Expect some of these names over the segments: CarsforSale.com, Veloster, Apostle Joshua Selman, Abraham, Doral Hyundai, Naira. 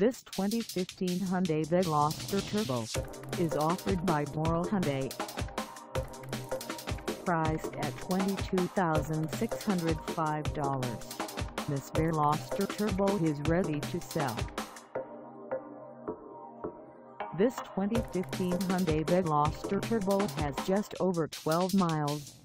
This 2015 Hyundai Veloster Turbo is offered by Doral Hyundai. Priced at $22,605, this Veloster Turbo is ready to sell. This 2015 Hyundai Veloster Turbo has just over 12 miles.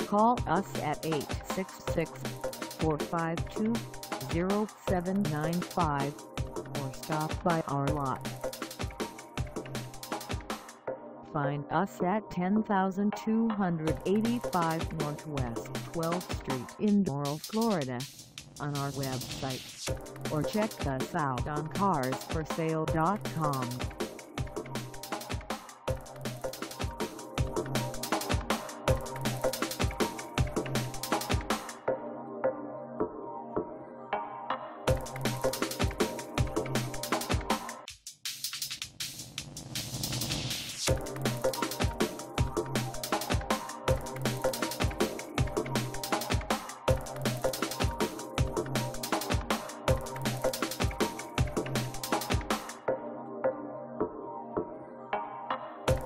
Call us at 866-452-0795 or stop by our lot. Find us at 10,285 Northwest 12th Street in Doral, Florida, on our website, or check us out on CarsforSale.com.